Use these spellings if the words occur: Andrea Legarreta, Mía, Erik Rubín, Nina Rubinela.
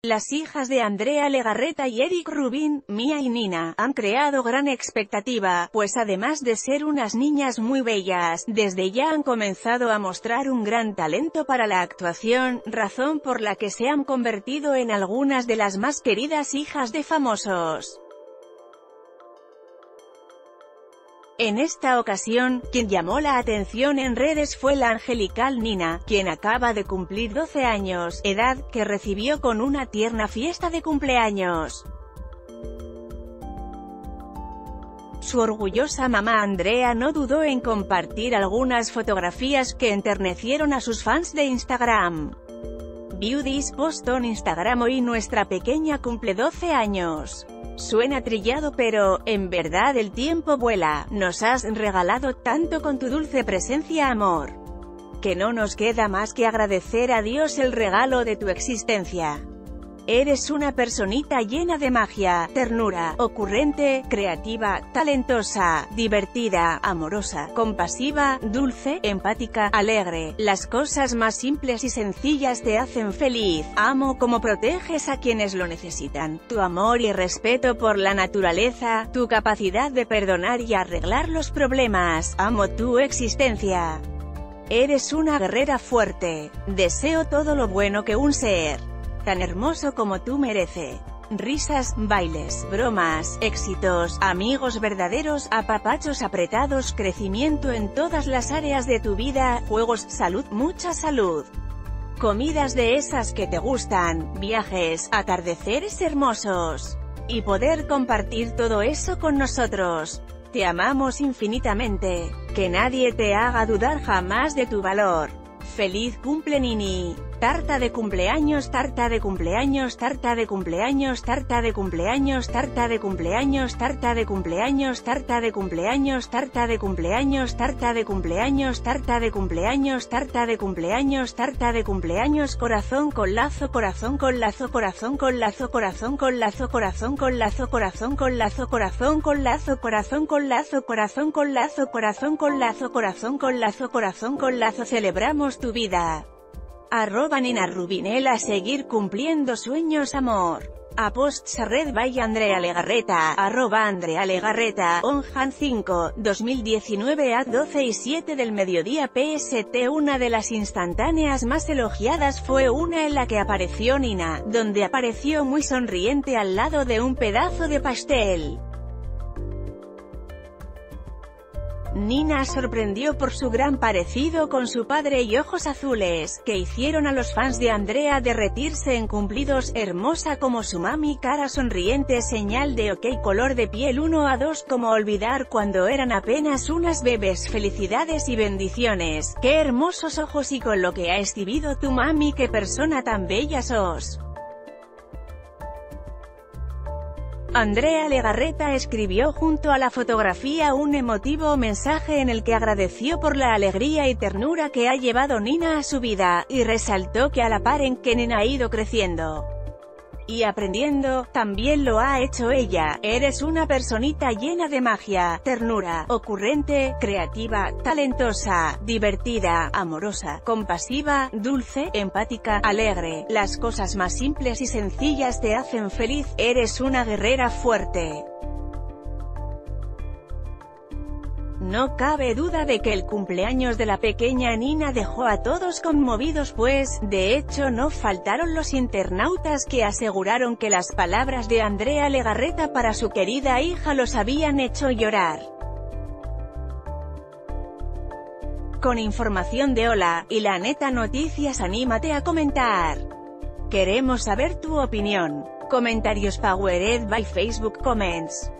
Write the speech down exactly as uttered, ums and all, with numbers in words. Las hijas de Andrea Legarreta y Erik Rubín, Mía y Nina, han creado gran expectativa, pues además de ser unas niñas muy bellas, desde ya han comenzado a mostrar un gran talento para la actuación, razón por la que se han convertido en algunas de las más queridas hijas de famosos. En esta ocasión, quien llamó la atención en redes fue la angelical Nina, quien acaba de cumplir doce años, edad que recibió con una tierna fiesta de cumpleaños. Su orgullosa mamá Andrea no dudó en compartir algunas fotografías que enternecieron a sus fans de Instagram. Beauties Boston Instagram: hoy nuestra pequeña cumple doce años. Suena trillado pero, en verdad el tiempo vuela, nos has regalado tanto con tu dulce presencia, amor, que no nos queda más que agradecer a Dios el regalo de tu existencia. Eres una personita llena de magia, ternura, ocurrente, creativa, talentosa, divertida, amorosa, compasiva, dulce, empática, alegre. Las cosas más simples y sencillas te hacen feliz. Amo cómo proteges a quienes lo necesitan. Tu amor y respeto por la naturaleza, tu capacidad de perdonar y arreglar los problemas. Amo tu existencia. Eres una guerrera fuerte. Deseo todo lo bueno que un ser tan hermoso como tú merece. Risas, bailes, bromas, éxitos, amigos verdaderos, apapachos apretados, crecimiento en todas las áreas de tu vida, juegos, salud, mucha salud, comidas de esas que te gustan, viajes, atardeceres hermosos, y poder compartir todo eso con nosotros. Te amamos infinitamente. Que nadie te haga dudar jamás de tu valor. Feliz cumple, Nini. Tarta de cumpleaños, tarta de cumpleaños, tarta de cumpleaños, tarta de cumpleaños, tarta de cumpleaños, tarta de cumpleaños, tarta de cumpleaños, tarta de cumpleaños, tarta de cumpleaños, tarta de cumpleaños, tarta de cumpleaños, tarta de cumpleaños, corazón con lazo, corazón con lazo, corazón con lazo, corazón con lazo, corazón con lazo, corazón con lazo, corazón con lazo, corazón con lazo, corazón con lazo, corazón con lazo, corazón con lazo, corazón con lazo. Celebramos tu vida. Arroba Nina Rubinela. Seguir cumpliendo sueños, amor. A posts red by Andrea Legarreta. Arroba Andrea Legarreta. Onhan cinco, dos mil diecinueve a doce y siete del mediodía P S T. Una de las instantáneas más elogiadas fue una en la que apareció Nina, donde apareció muy sonriente al lado de un pedazo de pastel. Nina sorprendió por su gran parecido con su padre y ojos azules, que hicieron a los fans de Andrea derretirse en cumplidos. Hermosa como su mami, cara sonriente, señal de ok. Color de piel uno a dos. Como olvidar cuando eran apenas unas bebés. Felicidades y bendiciones. Qué hermosos ojos y con lo que ha exhibido tu mami, qué persona tan bella sos. Andrea Legarreta escribió junto a la fotografía un emotivo mensaje en el que agradeció por la alegría y ternura que ha llevado Nina a su vida, y resaltó que a la par en que Nina ha ido creciendo y aprendiendo, también lo ha hecho ella. Eres una personita llena de magia, ternura, ocurrente, creativa, talentosa, divertida, amorosa, compasiva, dulce, empática, alegre. Las cosas más simples y sencillas te hacen feliz. Eres una guerrera fuerte. No cabe duda de que el cumpleaños de la pequeña Nina dejó a todos conmovidos, pues, de hecho, no faltaron los internautas que aseguraron que las palabras de Andrea Legarreta para su querida hija los habían hecho llorar. Con información de Hola y La Neta Noticias, anímate a comentar. Queremos saber tu opinión. Comentarios powered by Facebook Comments.